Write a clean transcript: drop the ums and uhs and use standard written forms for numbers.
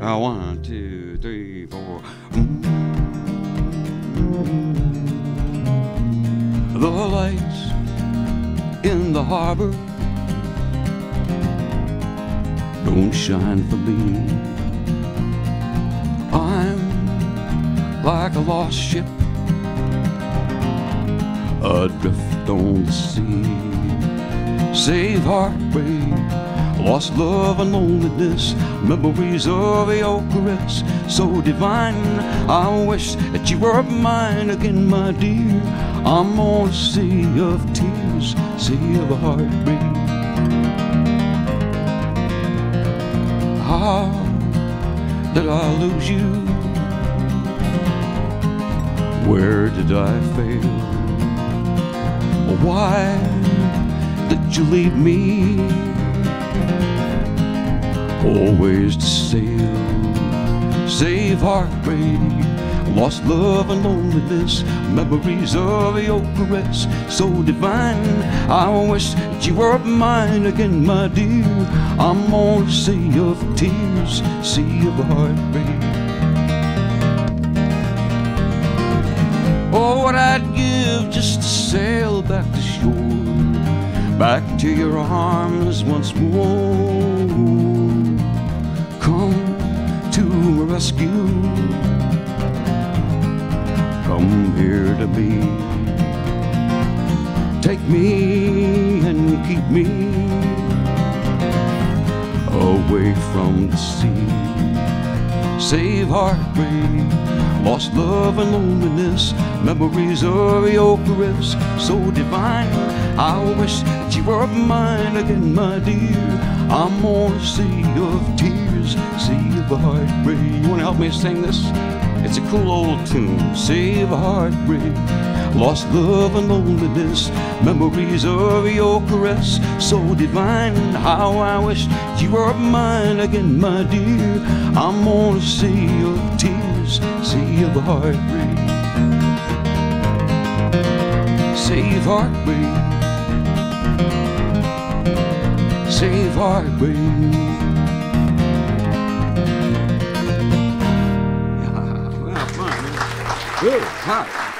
One, two, three, four. The lights in the harbor don't shine for me. I'm like a lost ship adrift on the sea. Save heartbreak, lost love and loneliness, memories of your caress so divine. I wish that you were mine again, my dear. I'm on a sea of tears, sea of heartbreak. How did I lose you? Where did I fail? Why did you leave me? Always to sail, save heartbreak, lost love and loneliness, memories of your caress so divine. I wish that you were mine again, my dear. I'm on a sea of tears, sea of heartbreak. Oh, what I'd give just to sail back to shore, back to your arms once more. Come to my rescue, come here to me, take me and keep me away from the sea. Save heartbreak, lost love and loneliness, memories of your caress so divine. I wish that you were mine again, my dear. I'm on a sea of tears, sea of heartbreak. You want to help me sing this? It's a cool old tune. Sea of heartbreak, lost love and loneliness, memories of your caress so divine. How I wish you were mine again, my dear. I'm on a sea of tears, sea of heartbreak. Sea of heartbreak, sea of heartbreak. Good. Huh.